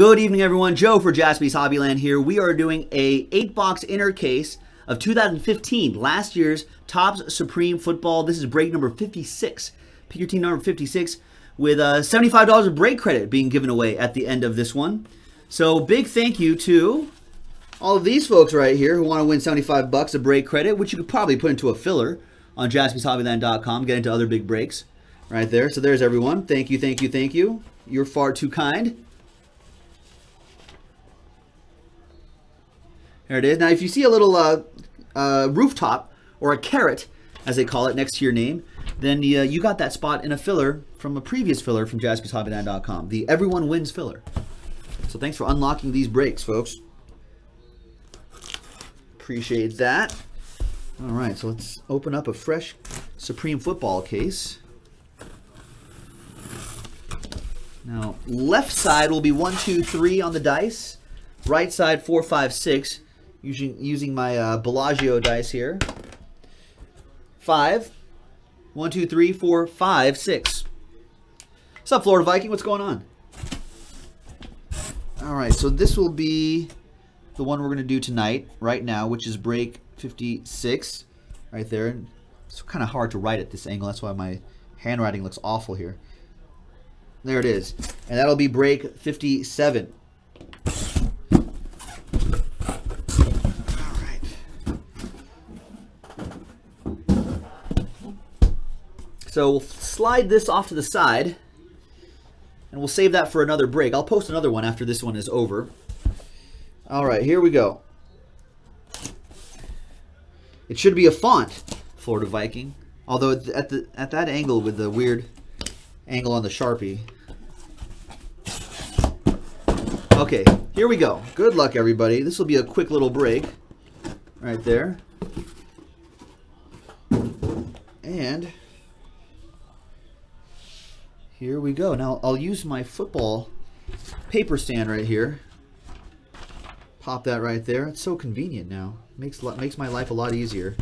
Good evening, everyone. Joe for Jaspie's Hobbyland here. We are doing a 8-box inner case of 2015, last year's Topps Supreme Football. This is break number 56. Pick your team number 56 with $75 of break credit being given away at the end of this one. So big thank you to all of these folks right here who want to win $75 of break credit, which you could probably put into a filler on JaspiesHobbyland.com, get into other big breaks right there. So there's everyone. Thank you, thank you, thank you. You're far too kind. There it is. Now, if you see a little rooftop or a carrot, as they call it, next to your name, then you got that spot in a filler from a previous filler from JaspiesHobbyland.com, the Everyone Wins filler. So thanks for unlocking these breaks, folks. Appreciate that. All right, so let's open up a fresh Supreme Football case. Now, left side will be 1, 2, 3 on the dice. Right side 4, 5, 6. Using my Bellagio dice here. 5. 1, 2, 3, 4, 5, 6. What's up, Florida Viking? What's going on? All right, so this will be the one we're going to do tonight, right now, which is break 56. Right there. It's kind of hard to write at this angle. That's why my handwriting looks awful here. There it is. And that'll be break 57. So we'll slide this off to the side, and we'll save that for another break. I'll post another one after this one is over. All right, here we go. It should be a font, Florida Viking. Although at that angle with the weird angle on the Sharpie. Okay, here we go. Good luck, everybody. This will be a quick little break right there. And here we go. Now I'll use my football paper stand right here. Pop that right there. It's so convenient now. Makes my life a lot easier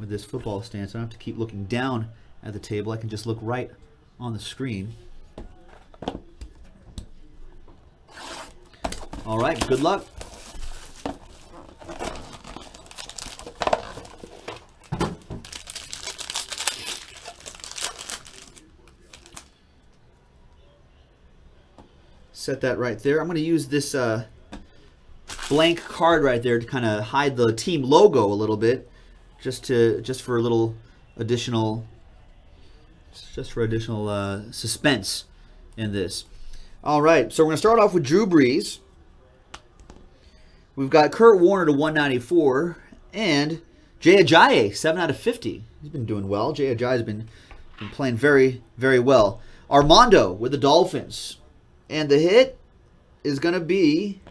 with this football stand. So I don't have to keep looking down at the table. I can just look right on the screen. All right, good luck. Set that right there. I'm going to use this blank card right there to kind of hide the team logo a little bit, just for a little additional, suspense in this. All right, so we're going to start off with Drew Brees. We've got Kurt Warner to 194 and Jay Ajayi 7 out of 50. He's been doing well. Jay Ajayi's been playing very, very well. Armando with the Dolphins. And the hit is going to be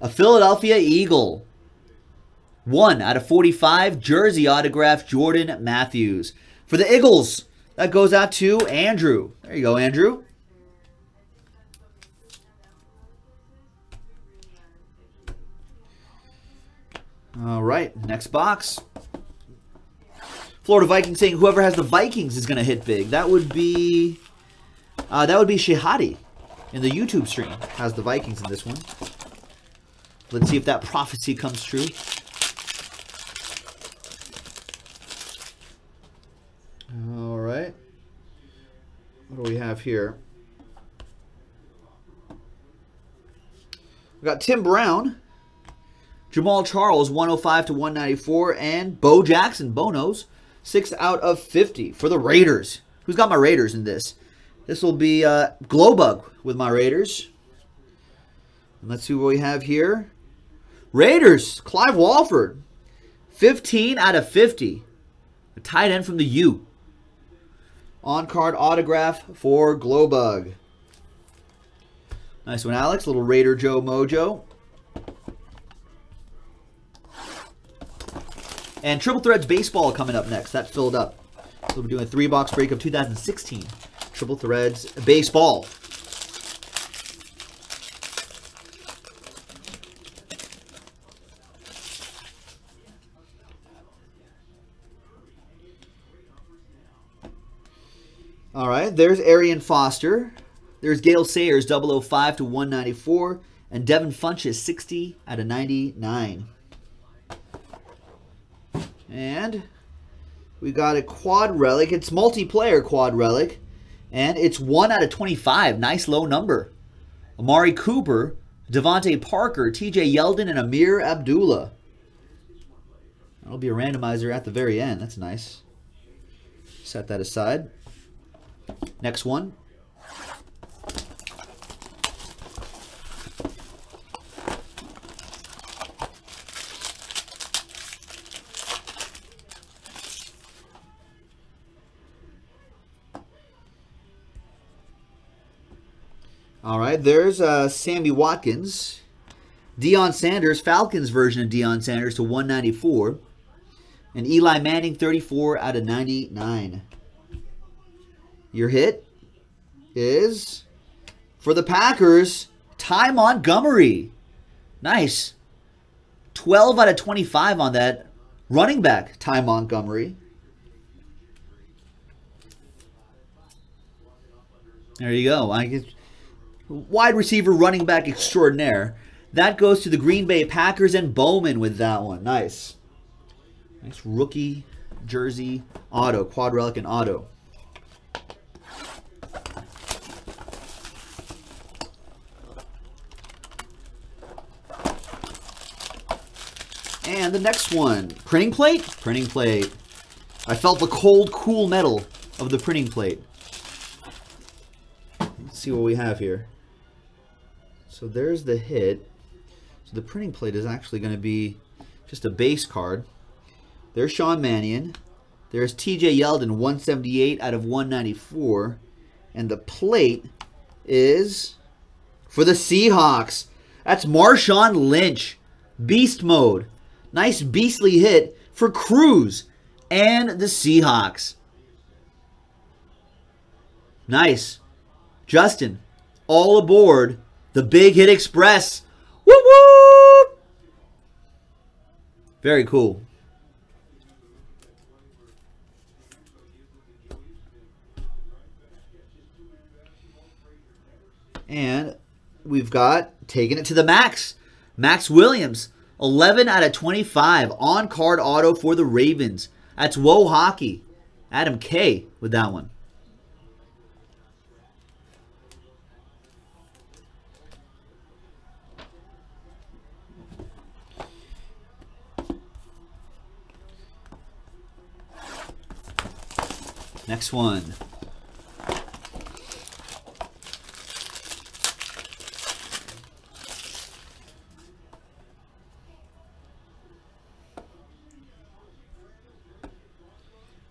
a Philadelphia Eagle. 1 out of 45, jersey autograph, Jordan Matthews. For the Eagles, that goes out to Andrew. There you go, Andrew. All right, next box. Florida Vikings saying whoever has the Vikings is going to hit big. That would be Shehadi in the YouTube stream. Has the Vikings in this one. Let's see if that prophecy comes true. All right. What do we have here? We've got Tim Brown, Jamal Charles, 105 to 194, and Bo Jackson, Bonos, 6 out of 50 for the Raiders. Who's got my Raiders in this? This will be Glowbug with my Raiders. And let's see what we have here. Raiders, Clive Walford. 15 out of 50. A tight end from the U. On-card autograph for Glowbug. Nice one, Alex. Little Raider Joe Mojo. And Triple Threads baseball coming up next. That filled up. So we're doing a 3-box break of 2016. Triple Threads baseball. All right, there's Arian Foster There's Gale Sayers, 005/194, and Devin Funchess, 60/99. And we got a quad relic. It's multiplayer quad relic, and it's 1/25. Nice low number. Amari Cooper, Devontae Parker, TJ Yeldon, and Amir Abdullah. That'll be a randomizer at the very end. That's nice. Set that aside. Next one. All right, there's Sammy Watkins. Deion Sanders, Falcons version of Deion Sanders, 2/194. And Eli Manning, 34/99. Your hit is, for the Packers, Ty Montgomery. Nice. 12/25 on that running back, Ty Montgomery. There you go. I guess wide receiver, running back extraordinaire. That goes to the Green Bay Packers and Bowman with that one. Nice. Nice rookie jersey auto, quad relic and auto. And the next one, printing plate? Printing plate. I felt the cold, cool metal of the printing plate. Let's see what we have here. So there's the hit. So the printing plate is actually going to be just a base card. There's Sean Mannion. There's TJ Yeldon, 178/194. And the plate is for the Seahawks. That's Marshawn Lynch. Beast mode. Nice beastly hit for Cruz and the Seahawks. Nice. Justin, all aboard the Big Hit Express. Woo woo! Very cool. And we've got, taking it to the max, Max Williams, 11/25, on-card auto for the Ravens. That's Whoa Hockey. Adam K with that one. Next one.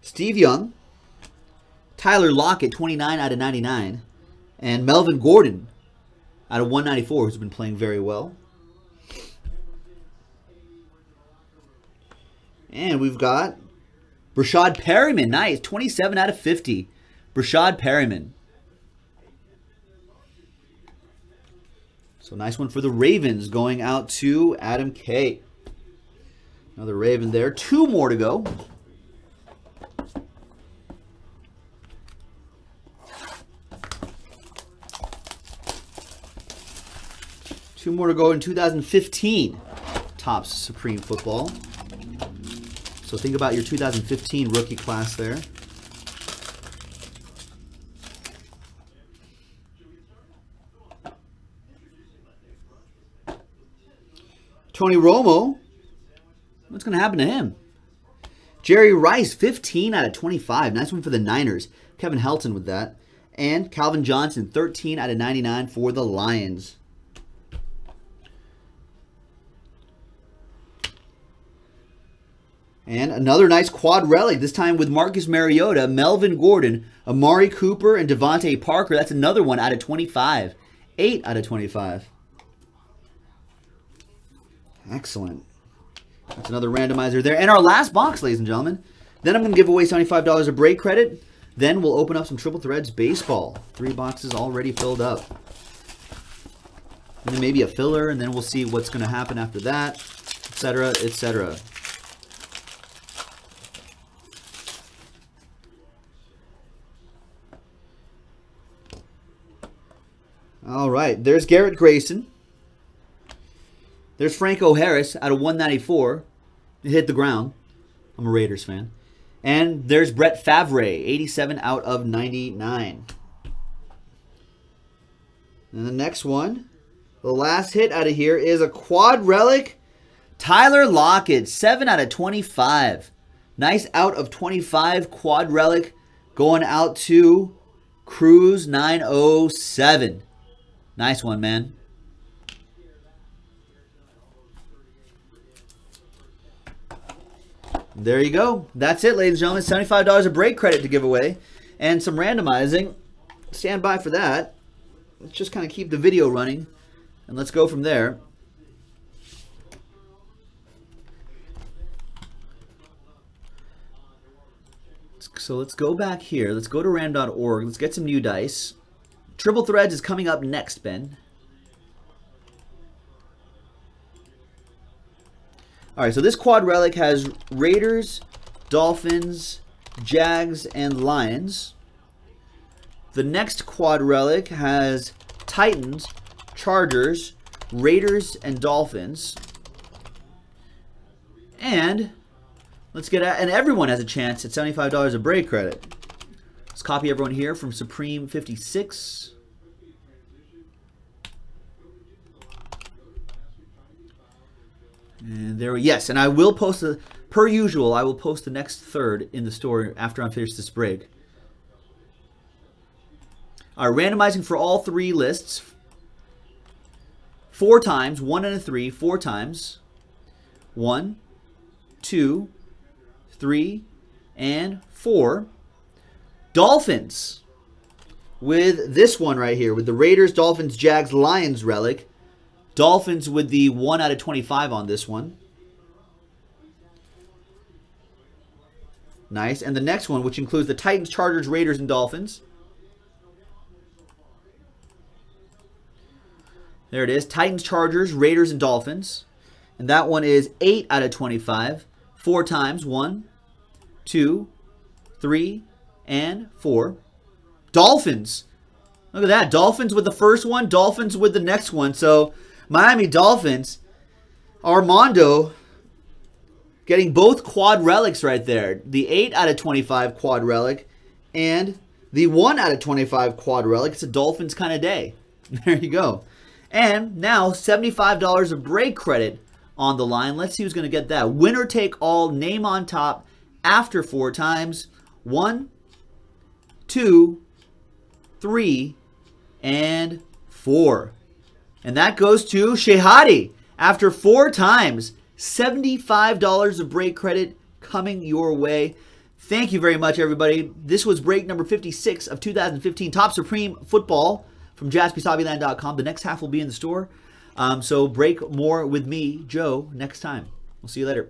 Steve Young, Tyler Lockett, 29/99, and Melvin Gordon out of 194, who's been playing very well. And we've got Rashad Perryman, nice, 27/50, Rashad Perryman. So nice one for the Ravens going out to Adam K. Another Raven there, two more to go. Two more to go in 2015 Topps Supreme Football. So think about your 2015 rookie class there. Tony Romo. What's going to happen to him? Jerry Rice, 15/25. Nice one for the Niners. Kevin Helton with that. And Calvin Johnson, 13/99 for the Lions. And another nice quad relic, this time with Marcus Mariota, Melvin Gordon, Amari Cooper, and Devontae Parker. That's another one out of 25. 8/25. Excellent. That's another randomizer there. And our last box, ladies and gentlemen. Then I'm going to give away $75 of break credit. Then we'll open up some Triple Threads baseball. Three boxes already filled up. And then maybe a filler, and then we'll see what's going to happen after that, etc., etc. All right, there's Garrett Grayson. There's Franco Harris out of 194. It hit the ground. I'm a Raiders fan. And there's Brett Favre, 87 out of 99. And the next one, the last hit out of here is a quad relic. Tyler Lockett, 7 out of 25. Nice out of 25 quad relic going out to Cruz 907. Nice one, man. There you go. That's it, ladies and gentlemen. $75 of break credit to give away and some randomizing. Stand by for that. Let's just kind of keep the video running, and let's go from there. So let's go back here. Let's go to random.org. Let's get some new dice. Triple Threads is coming up next, Ben. All right, so this quad relic has Raiders, Dolphins, Jags, and Lions. The next quad relic has Titans, Chargers, Raiders, and Dolphins. And let's get at, and everyone has a chance at $75 of break credit. Let's copy everyone here from Supreme 56. And there we, yes, and I will post, per usual, I will post the next third in the store after I finish this break. All right, randomizing for all three lists. 4 times, 1 and a 3, 4 times. 1, 2, 3, and 4. Dolphins with this one right here, with the Raiders, Dolphins, Jags, Lions relic. Dolphins with the 1 out of 25 on this one. Nice. And the next one, which includes the Titans, Chargers, Raiders, and Dolphins. There it is. Titans, Chargers, Raiders, and Dolphins. And that one is 8 out of 25. 4 times. 1, 2, 3, and 4. Dolphins. Look at that. Dolphins with the first one. Dolphins with the next one. So Miami Dolphins, Armando getting both quad relics right there. The 8 out of 25 quad relic and the 1 out of 25 quad relic. It's a Dolphins kind of day. There you go. And now $75 of break credit on the line. Let's see who's going to get that. Winner take all, name on top after 4 times. 1, 2, 3, and 4. And that goes to Shehadi after 4 times. $75 of break credit coming your way. Thank you very much, everybody. This was break number 56 of 2015 Topps Supreme Football from JaspiesHobbyland.com. The next half will be in the store. So break more with me, Joe, next time. We'll see you later.